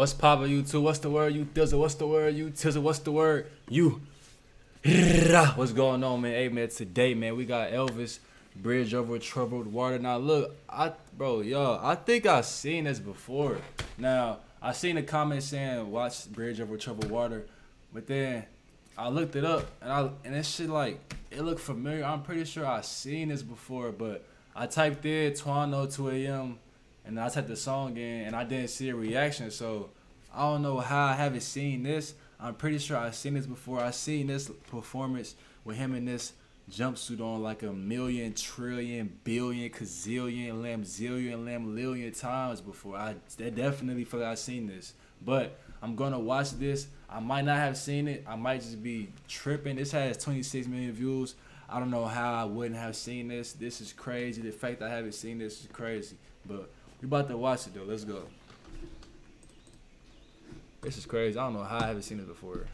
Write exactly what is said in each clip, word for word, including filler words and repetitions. What's poppin', YouTube? What's the word, you thizzle? What's the word, you tizzle? What's the word, you? What's going on, man? Hey, man, today, man, we got Elvis, Bridge Over Troubled Water. Now, look, I, bro, y'all, I think I seen this before. Now, I seen a comment saying, watch Bridge Over Troubled Water, but then I looked it up, and I and that shit, like, it looked familiar. I'm pretty sure I seen this before, but I typed in Twano two A M, and I typed the song in, and I didn't see a reaction, so I don't know how I haven't seen this. I'm pretty sure I've seen this before. I've seen this performance with him in this jumpsuit on like a million, trillion, billion, gazillion, lamzillion, lamlillion times before. I definitely feel like I've seen this, but I'm going to watch this. I might not have seen it. I might just be tripping. This has twenty-six million views. I don't know how I wouldn't have seen this. This is crazy. The fact that I haven't seen this is crazy, but we about to watch it though. Let's go. This is crazy. I don't know how I haven't seen it before.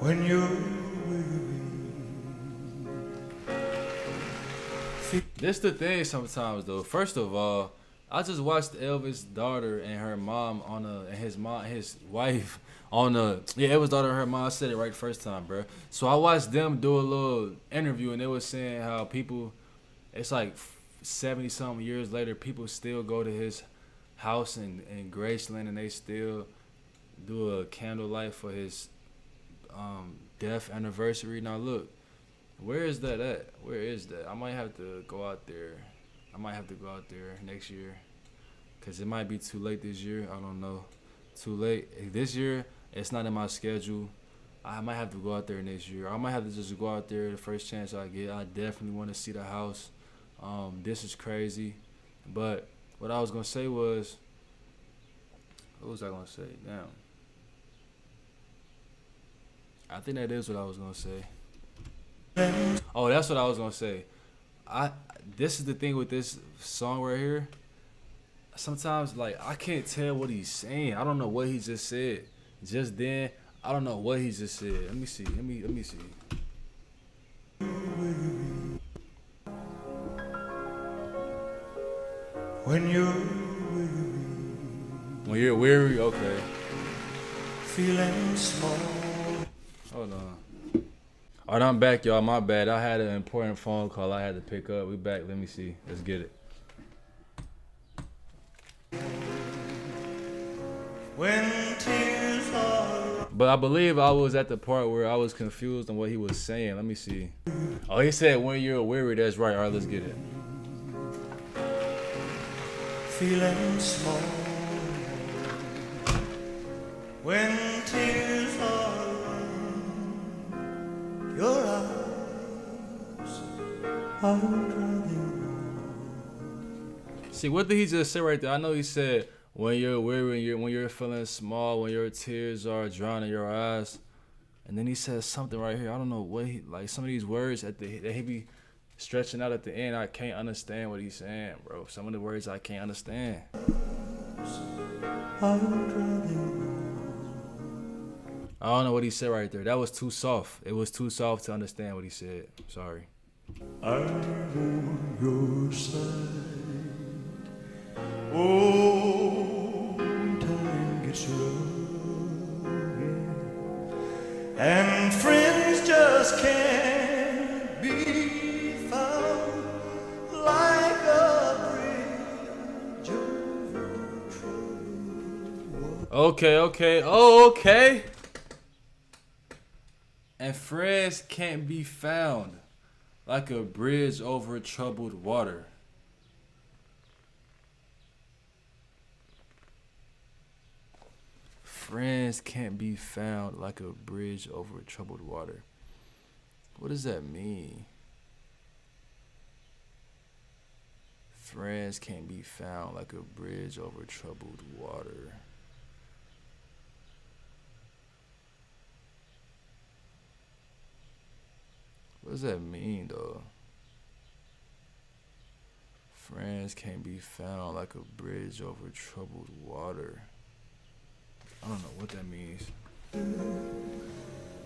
When you This the thing sometimes though. First of all, I just watched Elvis' daughter and her mom on a and his mom his wife on a yeah Elvis' daughter and her mom. I said it right first time, bro. So I watched them do a little interview and they was saying how people, it's like seventy something years later, people still go to his house in in Graceland and they still do a candlelight for his um, death anniversary. Now look. Where is that at? Where is that? I might have to go out there. I might have to go out there next year. Because it might be too late this year. I don't know. Too late. This year, it's not in my schedule. I might have to go out there next year. I might have to just go out there the first chance I get. I definitely want to see the house. Um, this is crazy. But what I was going to say was, what was I going to say? Damn. I think that is what I was going to say. Oh, that's what I was gonna say. I this is the thing with this song right here. Sometimes, like, I can't tell what he's saying. I don't know what he just said. Just then, I don't know what he just said. Let me see. Let me let me see. When you're weary. When you're weary, okay. Feeling small. Hold on. All right, I'm back, y'all. My bad. I had an important phone call I had to pick up. We back. Let me see. Let's get it. When tears are... But I believe I was at the part where I was confused on what he was saying. Let me see. Oh, he said, when you're weary, that's right. All right, let's get it. Feeling small. When tears are... Your eyes are driving. See, what did he just say right there? I know he said, when you're weary, you're, when you're feeling small, when your tears are drowning your eyes. And then he says something right here. I don't know what he, like some of these words at the, that he be stretching out at the end. I can't understand what he's saying, bro. Some of the words I can't understand. I don't know what he said right there. That was too soft. It was too soft to understand what he said. I'm sorry. I'm on your side. Oh, time gets rolling. And friends just can't be found like a bridge over troubled water. Okay, okay. Oh, okay. And friends can't be found like a bridge over troubled water. Friends can't be found like a bridge over troubled water. What does that mean? Friends can't be found like a bridge over troubled water. What does that mean, though? friends can't be found like a bridge over troubled water. I don't know what that means.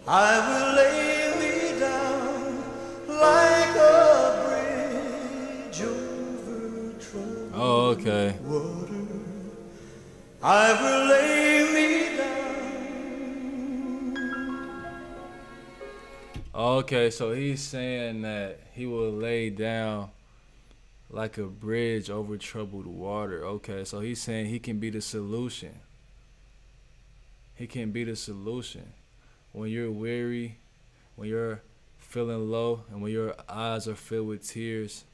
I will lay me down like a bridge over troubled oh, okay. water. I will lay me down. Okay, so he's saying that he will lay down like a bridge over troubled water. Okay, so he's saying he can be the solution. He can be the solution. When you're weary, when you're feeling low, and when your eyes are filled with tears,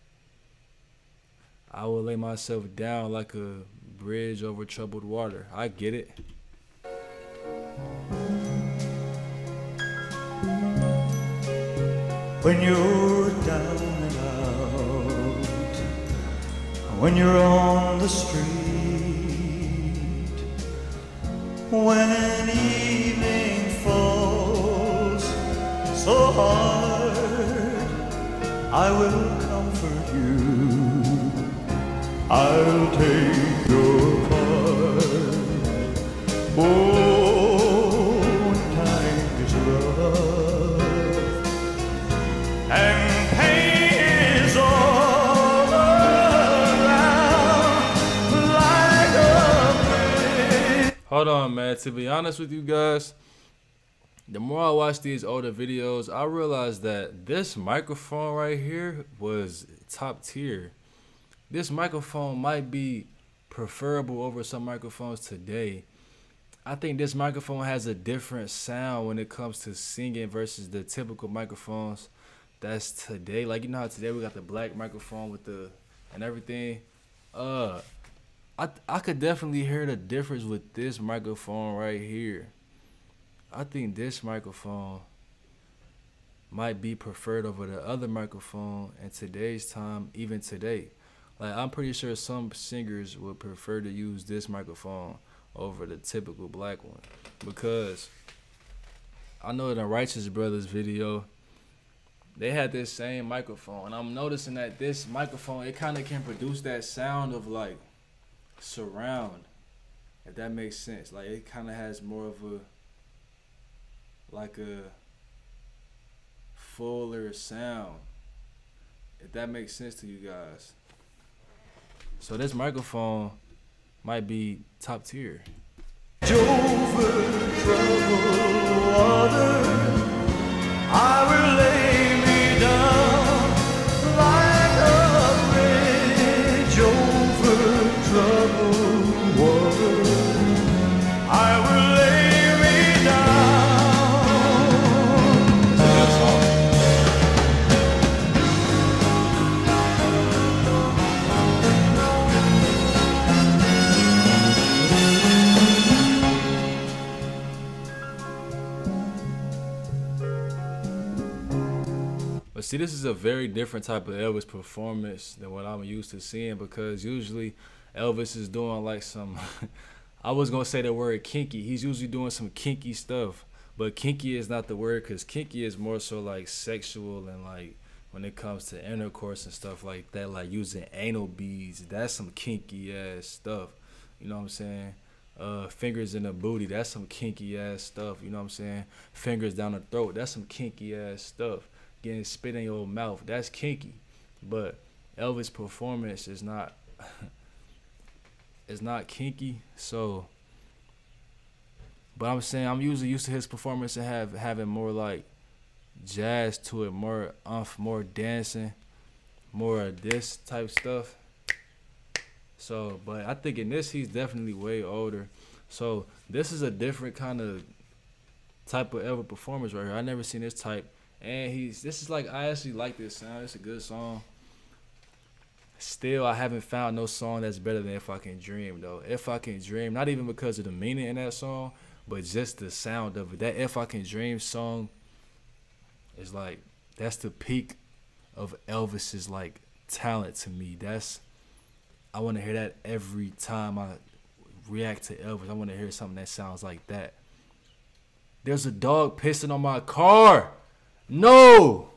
I will lay myself down like a bridge over troubled water. I get it. When you're down and out, when you're on the street, when an evening falls so hard, I will comfort you. I'll take your part. Oh, when time is rough and pain is all around, like a man. Hold on, man. To be honest with you guys, the more I watch these older videos, I realize that this microphone right here was top tier. This microphone might be preferable over some microphones today. I think this microphone has a different sound when it comes to singing versus the typical microphones that's today. Like, you know how today we got the black microphone with the and everything. Uh, I I could definitely hear the difference with this microphone right here. I think this microphone might be preferred over the other microphone in today's time, even today. Like, I'm pretty sure some singers would prefer to use this microphone over the typical black one, because I know in the Righteous Brothers video, they had this same microphone, and I'm noticing that this microphone, it kind of can produce that sound of like surround, if that makes sense. Like, it kind of has more of a, like a fuller sound, if that makes sense to you guys. So this microphone might be top tier. Over troubled water, I will lay me down like a bridge over troubled water. I will lay me down. That's a good song. But see, this is a very different type of Elvis performance than what I'm used to seeing, because usually Elvis is doing like some, I was going to say the word kinky. He's usually doing some kinky stuff, but kinky is not the word, because kinky is more so like sexual and like when it comes to intercourse and stuff like that, like using anal beads. That's some kinky ass stuff. You know what I'm saying? Uh, fingers in the booty. That's some kinky ass stuff. You know what I'm saying? Fingers down the throat. That's some kinky ass stuff. Getting spit in your mouth, that's kinky. But Elvis' performance is not is not kinky. So, but I'm saying I'm usually used to his performance and have having more like jazz to it, more umph, more dancing, more of this type stuff. So, but I think in this he's definitely way older. So this is a different kind of type of Elvis performance right here. I never seen this type. And he's, this is like, I actually like this sound. It's a good song. Still, I haven't found no song that's better than If I Can Dream, though. If I Can Dream, not even because of the meaning in that song, but just the sound of it. That If I Can Dream song is like, that's the peak of Elvis's like talent to me. That's, I want to hear that every time I react to Elvis. I want to hear something that sounds like that. There's a dog pissing on my car. No!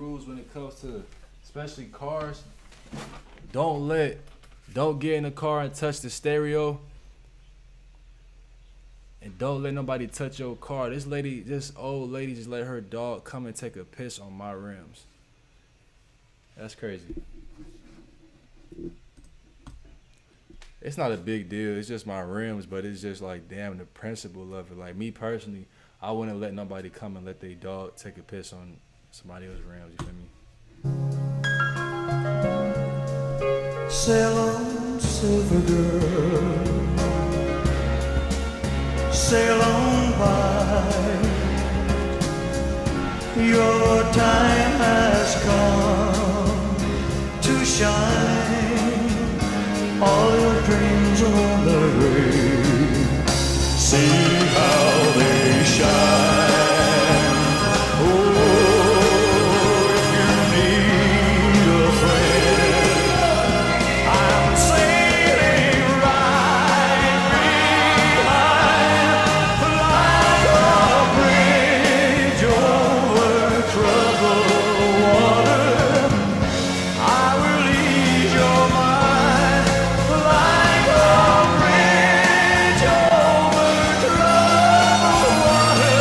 rules when it comes to especially cars. Don't let, don't get in the car and touch the stereo. And don't let nobody touch your car. This lady, this old lady just let her dog come and take a piss on my rims. That's crazy. It's not a big deal. It's just my rims, but it's just like, damn, the principle of it. Like, me personally, I wouldn't let nobody come and let their dog take a piss on somebody else's rims, you feel me? Sail on, silver girl. Sail on by. Your time has come to shine. All your dreams on the way. See how they shine. Oh, if you need a friend, I'm sailing right behind, like a bridge over troubled water. I will ease your mind, like a bridge over troubled water.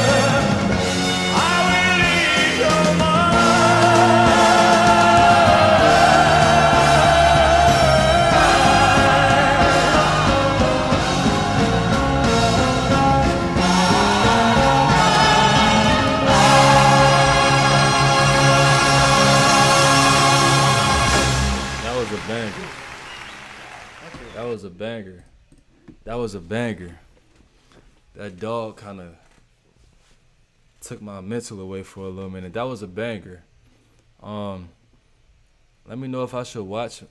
That was a banger. That was a banger. That dog kind of took my mental away for a little minute. That was a banger. Um, let me know if I should watch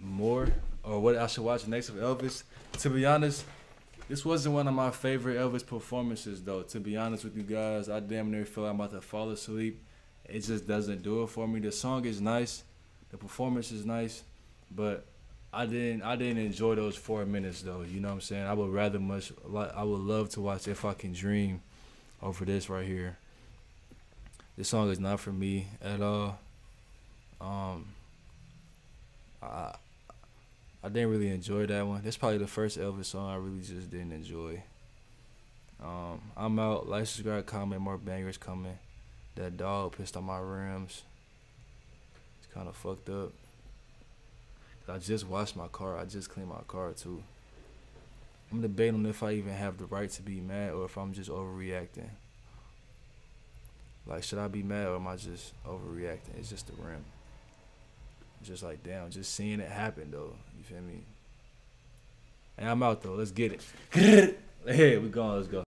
more or what I should watch next of Elvis. To be honest, this wasn't one of my favorite Elvis performances, though. To be honest with you guys, I damn near feel like I'm about to fall asleep. It just doesn't do it for me. The song is nice. The performance is nice, but I didn't I didn't enjoy those four minutes though, you know what I'm saying? I would rather much I would love to watch If I Can Dream over this right here. This song is not for me at all. Um I I didn't really enjoy that one. That's probably the first Elvis song I really just didn't enjoy. Um I'm out. Like, subscribe, comment, more bangers coming. That dog pissed on my rims. It's kinda fucked up. I just washed my car. I just cleaned my car, too. I'm debating if I even have the right to be mad or if I'm just overreacting. Like, should I be mad or am I just overreacting? It's just the rim. It's just like, damn, just seeing it happen, though. You feel me? And I'm out, though. Let's get it. Hey, we gone. Let's go.